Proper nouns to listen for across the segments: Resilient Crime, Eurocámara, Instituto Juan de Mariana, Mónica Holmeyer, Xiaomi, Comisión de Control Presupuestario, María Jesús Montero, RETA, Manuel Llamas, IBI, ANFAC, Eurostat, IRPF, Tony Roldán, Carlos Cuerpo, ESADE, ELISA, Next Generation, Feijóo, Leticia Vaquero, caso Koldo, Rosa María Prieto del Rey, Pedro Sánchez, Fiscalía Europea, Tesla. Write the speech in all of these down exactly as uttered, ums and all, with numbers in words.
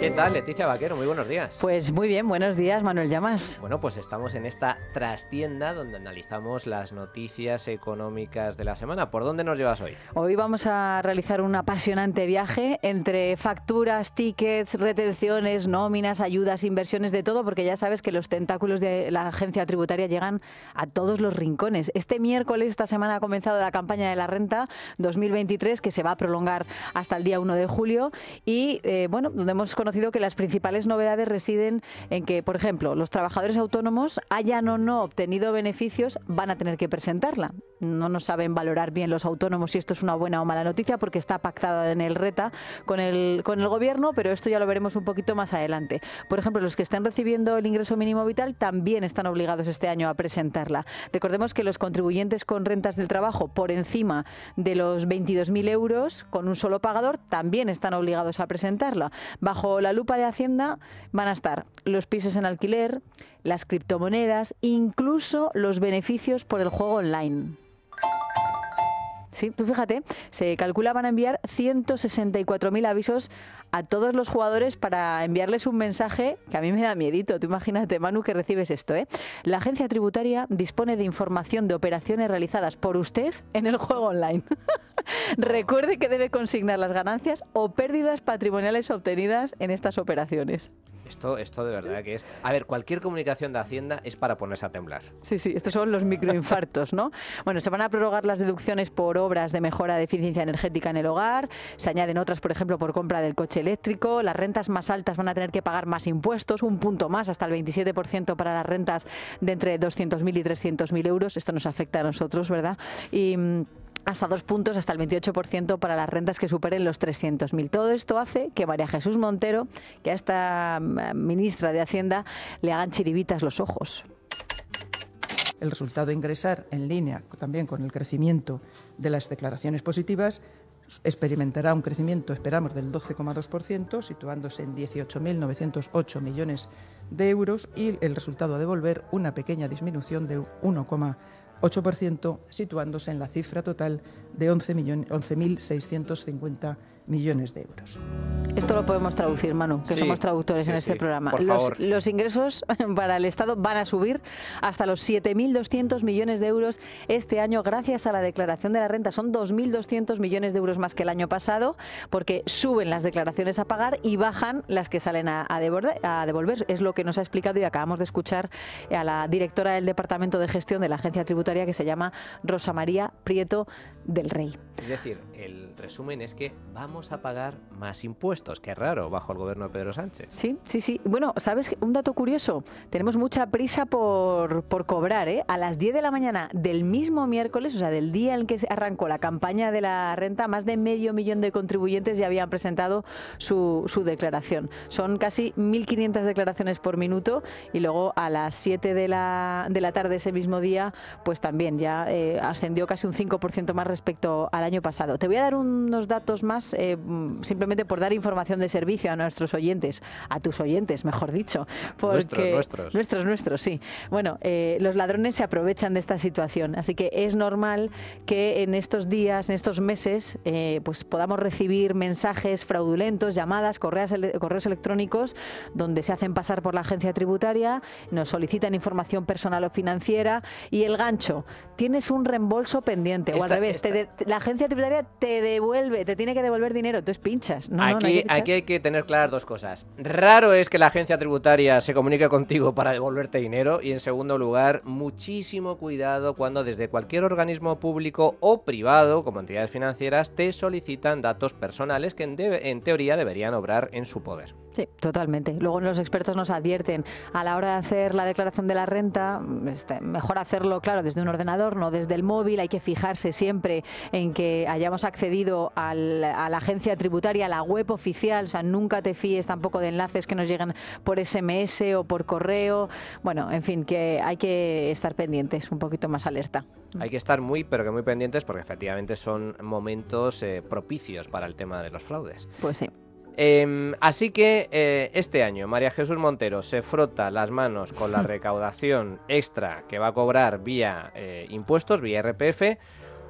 ¿Qué tal, Leticia Vaquero? Muy buenos días. Pues muy bien, buenos días, Manuel Llamas. Bueno, pues estamos en esta trastienda donde analizamos las noticias económicas de la semana. ¿Por dónde nos llevas hoy? Hoy vamos a realizar un apasionante viaje entre facturas, tickets, retenciones, nóminas, ayudas, inversiones, de todo, porque ya sabes que los tentáculos de la agencia tributaria llegan a todos los rincones. Este miércoles, esta semana, ha comenzado la campaña de la renta dos mil veintitrés, que se va a prolongar hasta el día uno de julio y, eh, bueno, donde hemos conocido Conocido que las principales novedades residen en que, por ejemplo, los trabajadores autónomos, hayan o no obtenido beneficios, van a tener que presentarla. No nos saben valorar bien los autónomos si esto es una buena o mala noticia, porque está pactada en el RETA con el, con el Gobierno, pero esto ya lo veremos un poquito más adelante. Por ejemplo, los que están recibiendo el ingreso mínimo vital también están obligados este año a presentarla. Recordemos que los contribuyentes con rentas del trabajo por encima de los veintidós mil euros, con un solo pagador, también están obligados a presentarla. Bajo la lupa de Hacienda van a estar los pisos en alquiler, las criptomonedas, incluso los beneficios por el juego online. Sí, tú fíjate, se calcula van a enviar ciento sesenta y cuatro mil avisos a todos los jugadores para enviarles un mensaje que a mí me da miedito. Tú imagínate, Manu, que recibes esto, ¿eh? La agencia tributaria dispone de información de operaciones realizadas por usted en el juego online. Recuerde que debe consignar las ganancias o pérdidas patrimoniales obtenidas en estas operaciones. Esto, esto de verdad que es... A ver, cualquier comunicación de Hacienda es para ponerse a temblar. Sí, sí, estos son los microinfartos, ¿no? Bueno, se van a prorrogar las deducciones por obras de mejora de eficiencia energética en el hogar, se añaden otras, por ejemplo, por compra del coche eléctrico, las rentas más altas van a tener que pagar más impuestos, un punto más, hasta el veintisiete por ciento para las rentas de entre doscientos mil y trescientos mil euros, esto nos afecta a nosotros, ¿verdad? Y... hasta dos puntos, hasta el veintiocho por ciento para las rentas que superen los trescientos mil. Todo esto hace que María Jesús Montero, que a esta ministra de Hacienda le hagan chiribitas los ojos. El resultado de ingresar en línea también con el crecimiento de las declaraciones positivas experimentará un crecimiento, esperamos, del doce coma dos por ciento, situándose en dieciocho mil novecientos ocho millones de euros, y el resultado a devolver una pequeña disminución de uno coma ocho por ciento, situándose en la cifra total de once mil seiscientos cincuenta millones de euros. Esto lo podemos traducir, Manu, que sí, somos traductores sí, en este sí, programa. Por los, favor. Los ingresos para el Estado van a subir hasta los siete mil doscientos millones de euros este año gracias a la declaración de la renta. Son dos mil doscientos millones de euros más que el año pasado, porque suben las declaraciones a pagar y bajan las que salen a, a, devolver, a devolver. Es lo que nos ha explicado y acabamos de escuchar a la directora del Departamento de Gestión de la Agencia Tributaria, que se llama Rosa María Prieto del Rey. Es decir, el resumen es que vamos a pagar más impuestos. Qué raro, bajo el gobierno de Pedro Sánchez. Sí, sí, sí. Bueno, ¿sabes un dato curioso? Tenemos mucha prisa por, por cobrar, ¿eh? A las diez de la mañana del mismo miércoles, o sea, del día en que se arrancó la campaña de la renta, más de medio millón de contribuyentes ya habían presentado su, su declaración. Son casi mil quinientas declaraciones por minuto y luego a las siete de la tarde ese mismo día, pues también ya eh, ascendió casi un cinco por ciento más respecto al año pasado. Te voy a dar unos datos más, eh, simplemente por dar información de servicio a nuestros oyentes, a tus oyentes, mejor dicho. Porque nuestros, nuestros. Nuestros, nuestros, sí. Bueno, eh, los ladrones se aprovechan de esta situación, así que es normal que en estos días, en estos meses, eh, pues podamos recibir mensajes fraudulentos, llamadas, correas, correos electrónicos, donde se hacen pasar por la agencia tributaria, nos solicitan información personal o financiera, y el gancho, tienes un reembolso pendiente, esta, o al revés, te de, la agencia tributaria te devuelve, te tiene que devolver dinero, entonces pinchas. No, no, no hay que Aquí hay que tener claras dos cosas. Raro es que la agencia tributaria se comunique contigo para devolverte dinero, y en segundo lugar, muchísimo cuidado cuando desde cualquier organismo público o privado, como entidades financieras, te solicitan datos personales que en, de en teoría deberían obrar en su poder. Sí, totalmente. Luego los expertos nos advierten, a la hora de hacer la declaración de la renta, este, mejor hacerlo, claro, desde un ordenador, no desde el móvil. Hay que fijarse siempre en que hayamos accedido al, a la agencia tributaria, a la web oficial. O sea, nunca te fíes tampoco de enlaces que nos llegan por ese eme ese o por correo. Bueno, en fin, que hay que estar pendientes, un poquito más alerta. Hay que estar muy, pero que muy pendientes, porque efectivamente son momentos eh, propicios para el tema de los fraudes. Pues sí. Eh, así que eh, este año María Jesús Montero se frota las manos con la recaudación extra que va a cobrar vía eh, impuestos, vía i erre pe efe,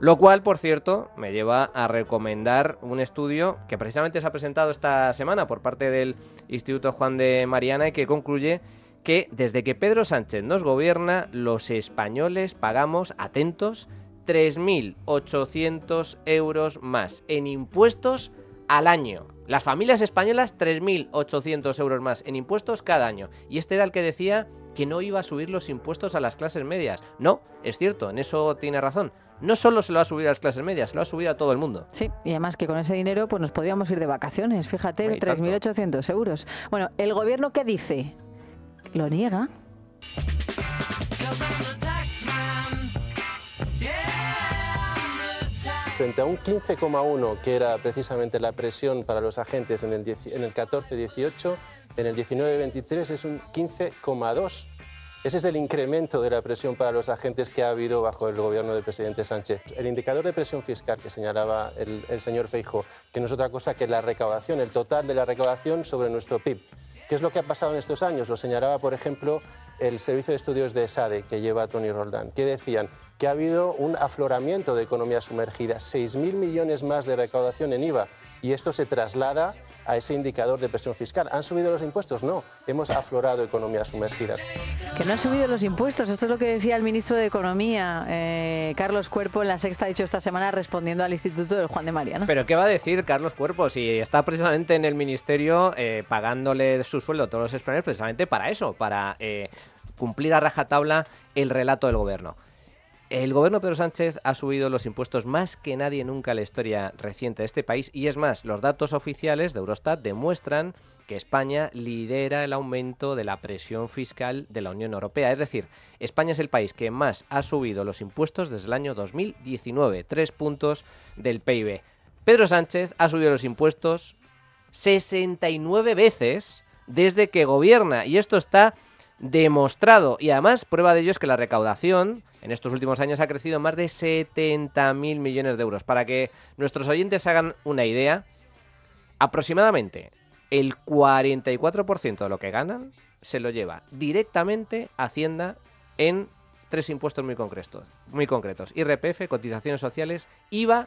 Lo cual, por cierto, me lleva a recomendar un estudio que precisamente se ha presentado esta semana por parte del Instituto Juan de Mariana y que concluye que desde que Pedro Sánchez nos gobierna, los españoles pagamos, atentos, tres mil ochocientos euros más en impuestos al año. Las familias españolas, tres mil ochocientos euros más en impuestos cada año. Y este era el que decía que no iba a subir los impuestos a las clases medias. No, es cierto, en eso tiene razón. No solo se lo ha subido a las clases medias, se lo ha subido a todo el mundo. Sí, y además que con ese dinero pues nos podríamos ir de vacaciones, fíjate, tres mil ochocientos euros. Bueno, ¿el gobierno qué dice? ¿Lo niega? Frente a un quince coma uno que era precisamente la presión para los agentes en el, el catorce dieciocho, en el diecinueve veintitrés es un quince coma dos. Ese es el incremento de la presión para los agentes que ha habido bajo el gobierno del presidente Sánchez. El indicador de presión fiscal que señalaba el, el señor Feijóo, que no es otra cosa que la recaudación, el total de la recaudación sobre nuestro P I B. ¿Qué es lo que ha pasado en estos años? Lo señalaba, por ejemplo, el servicio de estudios de ESADE que lleva Tony Roldán, que decían que ha habido un afloramiento de economía sumergida, seis mil millones más de recaudación en IVA, y esto se traslada a ese indicador de presión fiscal. ¿Han subido los impuestos? No, hemos aflorado economía sumergida. Que no han subido los impuestos, esto es lo que decía el ministro de Economía, eh, Carlos Cuerpo, en La Sexta, ha dicho esta semana respondiendo al Instituto del Juan de Mariana. ¿Pero qué va a decir Carlos Cuerpo si está precisamente en el ministerio eh, pagándole su sueldo a todos los españoles precisamente para eso, para eh, cumplir a rajatabla el relato del gobierno? El gobierno Pedro Sánchez ha subido los impuestos más que nadie nunca en la historia reciente de este país y es más, los datos oficiales de Eurostat demuestran que España lidera el aumento de la presión fiscal de la Unión Europea. Es decir, España es el país que más ha subido los impuestos desde el año dos mil diecinueve, tres puntos del P I B. Pedro Sánchez ha subido los impuestos sesenta y nueve veces desde que gobierna y esto está demostrado. Y además, prueba de ello es que la recaudación en estos últimos años ha crecido más de setenta mil millones de euros. Para que nuestros oyentes hagan una idea, aproximadamente el cuarenta y cuatro por ciento de lo que ganan se lo lleva directamente Hacienda en tres impuestos muy concretos, muy concretos: I R P F, cotizaciones sociales, IVA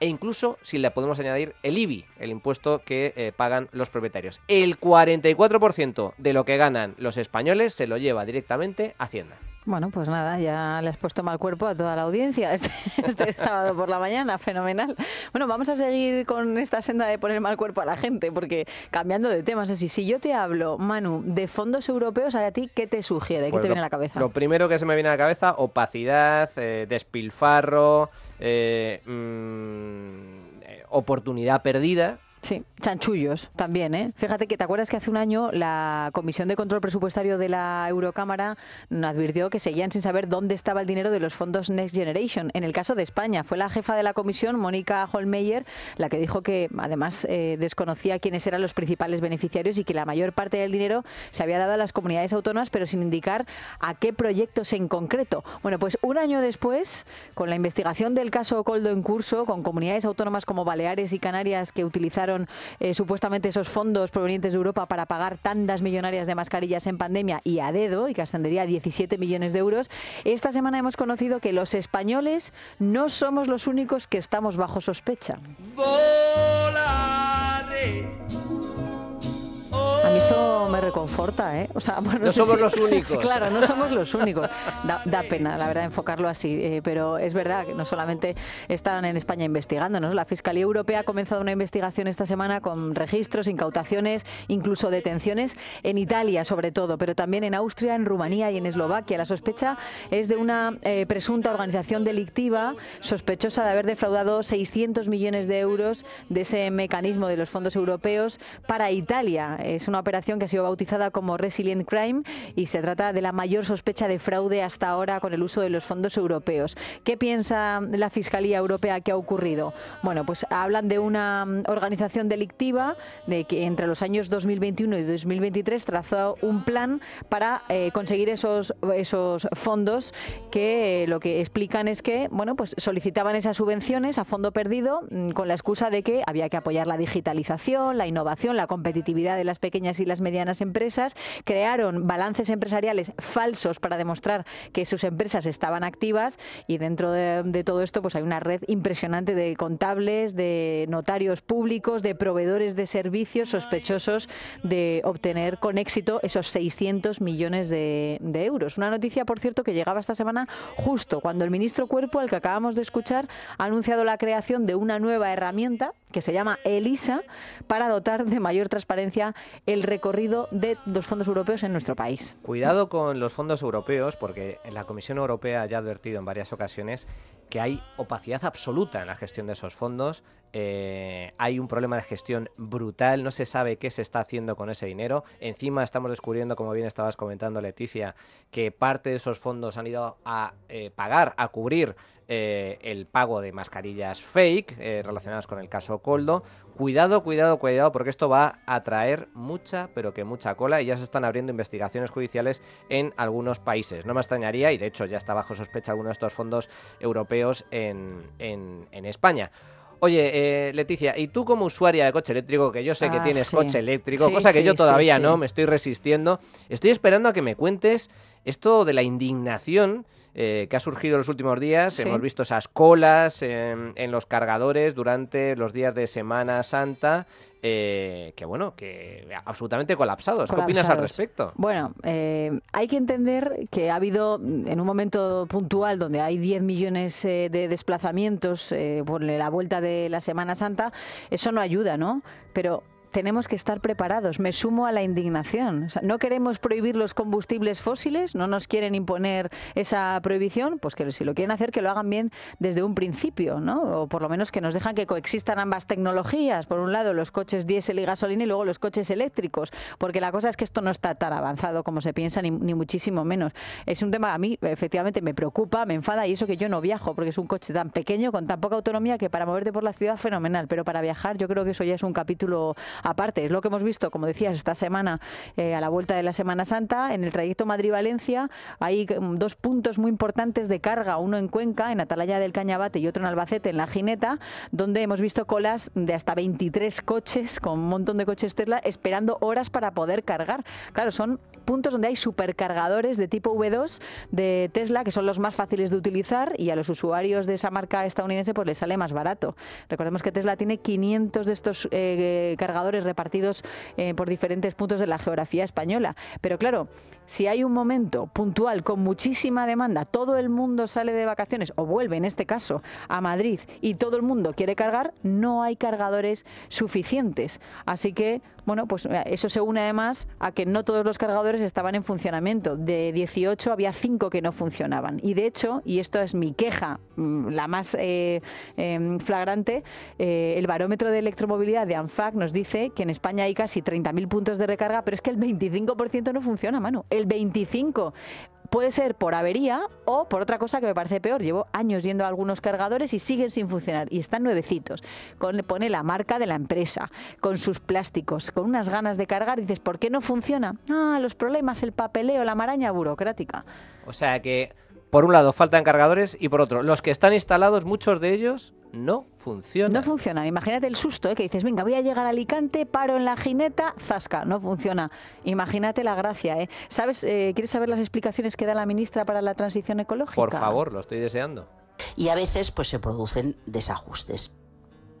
e incluso, si le podemos añadir, el I B I, el impuesto que eh, pagan los propietarios. El cuarenta y cuatro por ciento de lo que ganan los españoles se lo lleva directamente Hacienda. Bueno, pues nada, ya le has puesto mal cuerpo a toda la audiencia este, este sábado por la mañana, fenomenal. Bueno, vamos a seguir con esta senda de poner mal cuerpo a la gente, porque cambiando de temas, así, si yo te hablo, Manu, de fondos europeos, ¿a ti qué te sugiere? ¿Qué pues te lo, viene a la cabeza? Lo primero que se me viene a la cabeza, opacidad, eh, despilfarro, eh, mmm, eh, oportunidad perdida. Sí, chanchullos también, ¿eh? Fíjate que, ¿te acuerdas que hace un año la Comisión de Control Presupuestario de la Eurocámara advirtió que seguían sin saber dónde estaba el dinero de los fondos Next Generation? En el caso de España, fue la jefa de la comisión, Mónica Holmeyer, la que dijo que, además, eh, desconocía quiénes eran los principales beneficiarios y que la mayor parte del dinero se había dado a las comunidades autónomas, pero sin indicar a qué proyectos en concreto. Bueno, pues un año después, con la investigación del caso Koldo en curso, con comunidades autónomas como Baleares y Canarias que utilizaron Eh, supuestamente esos fondos provenientes de Europa para pagar tandas millonarias de mascarillas en pandemia y a dedo, y que ascendería a diecisiete millones de euros, esta semana hemos conocido que los españoles no somos los únicos que estamos bajo sospecha. Volaré. A mí esto me reconforta, ¿eh? O sea, bueno, no, no sé somos si... los únicos. Claro, no somos los únicos. Da, da pena, la verdad, enfocarlo así. Eh, pero es verdad que no solamente están en España investigándonos. La Fiscalía Europea ha comenzado una investigación esta semana con registros, incautaciones, incluso detenciones en Italia, sobre todo, pero también en Austria, en Rumanía y en Eslovaquia. La sospecha es de una eh, presunta organización delictiva sospechosa de haber defraudado seiscientos millones de euros de ese mecanismo de los fondos europeos para Italia. Es una operación que ha sido bautizada como Resilient Crime y se trata de la mayor sospecha de fraude hasta ahora con el uso de los fondos europeos. ¿Qué piensa la Fiscalía Europea que ha ocurrido? Bueno, pues hablan de una organización delictiva de que entre los años dos mil veintiuno y dos mil veintitrés trazó un plan para eh, conseguir esos, esos fondos que eh, lo que explican es que, bueno, pues solicitaban esas subvenciones a fondo perdido con la excusa de que había que apoyar la digitalización, la innovación, la competitividad de las pequeñas y las medianas empresas empresas, crearon balances empresariales falsos para demostrar que sus empresas estaban activas, y dentro de, de todo esto pues hay una red impresionante de contables, de notarios públicos, de proveedores de servicios sospechosos de obtener con éxito esos seiscientos millones de, de euros. Una noticia, por cierto, que llegaba esta semana justo cuando el ministro Cuerpo, al que acabamos de escuchar, ha anunciado la creación de una nueva herramienta que se llama ELISA para dotar de mayor transparencia el recorrido de los fondos europeos en nuestro país. Cuidado con los fondos europeos, porque la Comisión Europea ya ha advertido en varias ocasiones que hay opacidad absoluta en la gestión de esos fondos. Eh, hay un problema de gestión brutal, no se sabe qué se está haciendo con ese dinero. Encima estamos descubriendo, como bien estabas comentando, Leticia, que parte de esos fondos han ido a eh, pagar, a cubrir eh, el pago de mascarillas fake eh, relacionadas con el caso Koldo. Cuidado, cuidado, cuidado, porque esto va a traer mucha, pero que mucha cola, y ya se están abriendo investigaciones judiciales en algunos países. No me extrañaría, y de hecho ya está bajo sospecha alguno de estos fondos europeos en, en, en España. Oye, eh, Leticia, y tú como usuaria de coche eléctrico, que yo sé ah, que tienes sí. coche eléctrico, sí, cosa que sí, yo todavía sí, no, sí. me estoy resistiendo, estoy esperando a que me cuentes esto de la indignación eh, que ha surgido en los últimos días. Sí. Hemos visto esas colas en, en los cargadores durante los días de Semana Santa. Eh, que bueno, que absolutamente colapsados. colapsados. ¿Qué opinas al respecto? Bueno, eh, hay que entender que ha habido, en un momento puntual donde hay diez millones eh, de desplazamientos eh, por la vuelta de la Semana Santa, eso no ayuda, ¿no? Pero tenemos que estar preparados. Me sumo a la indignación. O sea, no queremos prohibir los combustibles fósiles, no nos quieren imponer esa prohibición, pues que si lo quieren hacer, que lo hagan bien desde un principio, ¿no? O por lo menos que nos dejan que coexistan ambas tecnologías. Por un lado, los coches diésel y gasolina, y luego los coches eléctricos, porque la cosa es que esto no está tan avanzado como se piensa, ni, ni muchísimo menos. Es un tema que a mí, efectivamente, me preocupa, me enfada, y eso que yo no viajo, porque es un coche tan pequeño, con tan poca autonomía, que para moverte por la ciudad, fenomenal. Pero para viajar, yo creo que eso ya es un capítulo aparte. Es lo que hemos visto, como decías, esta semana eh, a la vuelta de la Semana Santa. En el trayecto Madrid-Valencia hay dos puntos muy importantes de carga, uno en Cuenca, en Atalaya del Cañabate, y otro en Albacete, en La Gineta, donde hemos visto colas de hasta veintitrés coches, con un montón de coches Tesla, esperando horas para poder cargar. Claro, son puntos donde hay supercargadores de tipo V dos de Tesla, que son los más fáciles de utilizar, y a los usuarios de esa marca estadounidense pues les sale más barato. Recordemos que Tesla tiene quinientos de estos eh, cargadores repartidos eh, por diferentes puntos de la geografía española. Pero claro, si hay un momento puntual con muchísima demanda, todo el mundo sale de vacaciones o vuelve, en este caso, a Madrid, y todo el mundo quiere cargar, no hay cargadores suficientes. Así que, bueno, pues eso se une además a que no todos los cargadores estaban en funcionamiento. De dieciocho había cinco que no funcionaban. Y de hecho, y esto es mi queja, la más eh, eh, flagrante, eh, el barómetro de electromovilidad de ANFAC nos dice que en España hay casi treinta mil puntos de recarga, pero es que el veinticinco por ciento no funciona, Manu. El veinticinco por ciento. Puede ser por avería o por otra cosa que me parece peor. Llevo años yendo a algunos cargadores y siguen sin funcionar. Y están nuevecitos. Con, pone la marca de la empresa, con sus plásticos, con unas ganas de cargar. Dices, ¿por qué no funciona? Ah, los problemas, el papeleo, la maraña burocrática. O sea que, por un lado, faltan cargadores y por otro, los que están instalados, muchos de ellos no funcionan. No funcionan. Imagínate el susto, ¿eh? Que dices, venga, voy a llegar a Alicante, paro en La Gineta, zasca, no funciona. Imagínate la gracia, ¿eh? ¿Sabes, eh, ¿quieres saber las explicaciones que da la ministra para la transición ecológica? Por favor, lo estoy deseando. Y a veces pues se producen desajustes.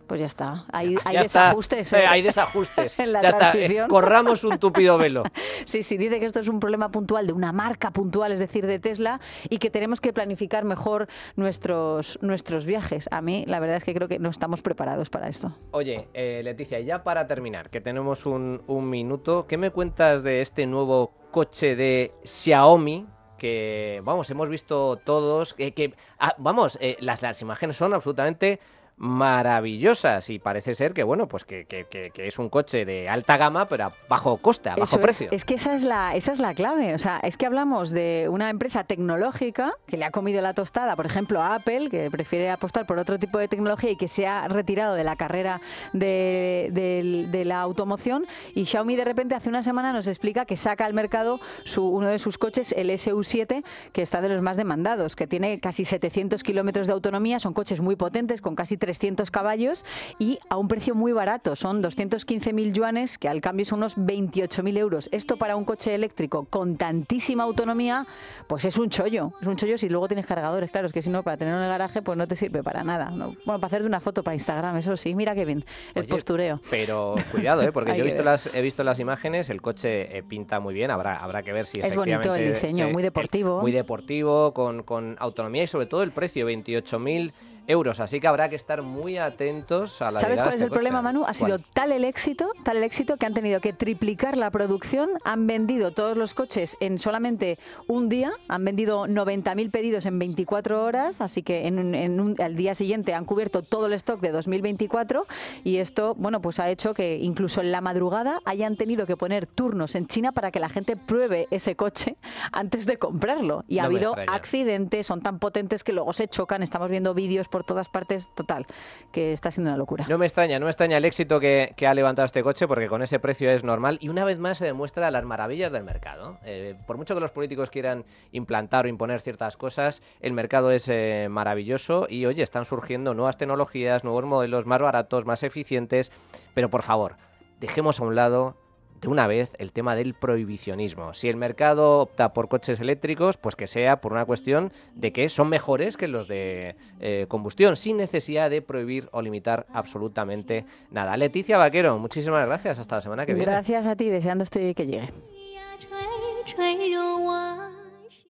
Pues ya está, hay, hay ya desajustes. Está. ¿Eh? Hay desajustes. En la ya transición. Está. Corramos un tupido velo. Sí, sí, dice que esto es un problema puntual de una marca puntual, es decir, de Tesla, y que tenemos que planificar mejor nuestros, nuestros viajes. A mí, la verdad es que creo que no estamos preparados para esto. Oye, eh, Leticia, ya para terminar, que tenemos un, un minuto, ¿qué me cuentas de este nuevo coche de Xiaomi? Que, vamos, hemos visto todos, que, que ah, vamos, eh, las, las imágenes son absolutamente maravillosas, y parece ser que bueno, pues que, que, que es un coche de alta gama, pero a bajo coste, a bajo precio. Es, es que esa es la esa es la clave. O sea, es que hablamos de una empresa tecnológica que le ha comido la tostada, por ejemplo, a Apple, que prefiere apostar por otro tipo de tecnología y que se ha retirado de la carrera de, de, de la automoción. Y Xiaomi, de repente, hace una semana nos explica que saca al mercado su, uno de sus coches, el S U siete, que está de los más demandados, que tiene casi setecientos kilómetros de autonomía. Son coches muy potentes, con casi trescientos caballos y a un precio muy barato. Son doscientos quince mil yuanes, que al cambio son unos veintiocho mil euros. Esto para un coche eléctrico con tantísima autonomía, pues es un chollo. Es un chollo si luego tienes cargadores. Claro, es que si no, para tenerlo en el garaje, pues no te sirve para nada, ¿no? Bueno, para hacerte una foto para Instagram, eso sí. Mira qué bien, el Oye, postureo. Pero cuidado, ¿eh? Porque yo he visto, las, he visto las imágenes, el coche eh, pinta muy bien. Habrá, habrá que ver si es efectivamente... Es bonito el diseño, se, muy deportivo. El, muy deportivo, con, con autonomía y sobre todo el precio, veintiocho mil euros, así que habrá que estar muy atentos a la... ¿Sabes cuál es este el coche? Problema, Manu? Ha sido ¿Cuál? tal el éxito, tal el éxito que han tenido que triplicar la producción. Han vendido todos los coches en solamente un día, han vendido noventa mil pedidos en veinticuatro horas, así que en un, en un, al día siguiente han cubierto todo el stock de dos mil veinticuatro y esto, bueno, pues ha hecho que incluso en la madrugada hayan tenido que poner turnos en China para que la gente pruebe ese coche antes de comprarlo. Y no ha habido extraña. accidentes, son tan potentes que luego se chocan, estamos viendo vídeos por todas partes, total, que está siendo una locura. No me extraña, no me extraña el éxito que, que ha levantado este coche, porque con ese precio es normal y una vez más se demuestra las maravillas del mercado. Eh, por mucho que los políticos quieran implantar o imponer ciertas cosas, el mercado es eh, maravilloso y, oye, están surgiendo nuevas tecnologías, nuevos modelos más baratos, más eficientes, pero por favor, dejemos a un lado de una vez el tema del prohibicionismo. Si el mercado opta por coches eléctricos, pues que sea por una cuestión de que son mejores que los de eh, combustión, sin necesidad de prohibir o limitar absolutamente nada. Leticia Vaquero, muchísimas gracias. Hasta la semana que viene. Gracias a ti, deseando estoy que llegue.